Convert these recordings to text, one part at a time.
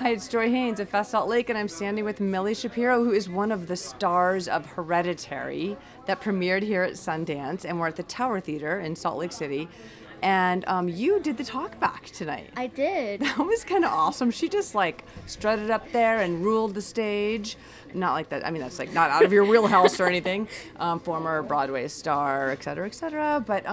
Hi, it's Joy Haynes at Fest Salt Lake, and I'm standing with Milly Shapiro, who is one of the stars of Hereditary that premiered here at Sundance, and we're at the Tower Theatre in Salt Lake City. And you did the talk back tonight. I did. That was kind of awesome. She just like strutted up there and ruled the stage. Not like that. I mean, that's like not out of your wheelhouse or anything. Former Broadway star, et cetera, et cetera. But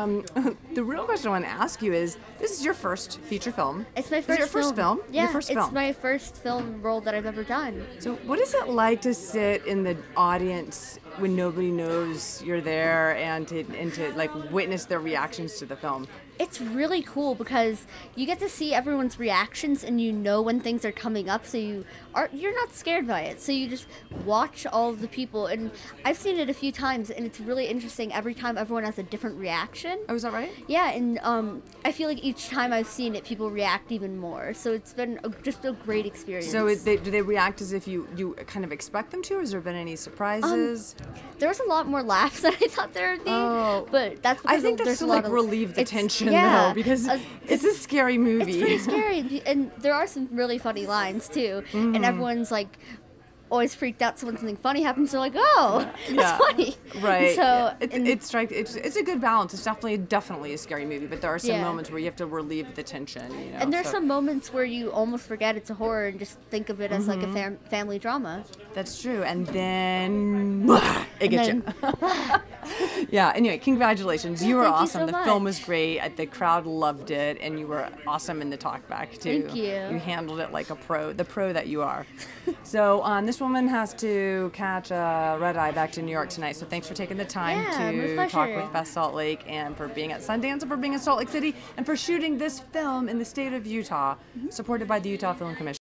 the real question I want to ask you is: this is your first feature film. It's my first. Is it your first film? Yeah, your first film. It's my first film role that I've ever done. So, what is it like to sit in the audience when nobody knows you're there and to like witness their reactions to the film? It's really cool because you get to see everyone's reactions and you know when things are coming up, so you're not scared by it. So you just watch all of the people, and I've seen it a few times, and it's really interesting. Every time everyone has a different reaction. Oh, is that right? Yeah, and I feel like each time I've seen it, people react even more. So it's been just a great experience. So do they react as if you kind of expect them to, or has there been any surprises? There was a lot more laughs than I thought there would be. Oh, but that's because I think that's to like relieve the tension. Yeah, though, because it's a scary movie. It's pretty scary, and there are some really funny lines too. Mm. And everyone's like always freaked out, so when something funny happens, they're like, "Oh, yeah. That's funny!" Right? So yeah. it's a good balance. It's definitely a scary movie, but there are some moments where you have to relieve the tension. You know, and there's some moments where you almost forget it's a horror and just think of it as like a family drama. That's true, and then it gets you. Yeah, anyway, congratulations. Yeah, you were awesome. You so the film was great. The crowd loved it, and you were awesome in the talk back, too. Thank you. You handled it like a pro, the pro that you are. So this woman has to catch a red-eye back to New York tonight, so thanks for taking the time to talk with Fest Salt Lake, and for being at Sundance, and for being in Salt Lake City, and for shooting this film in the state of Utah, supported by the Utah Film Commission.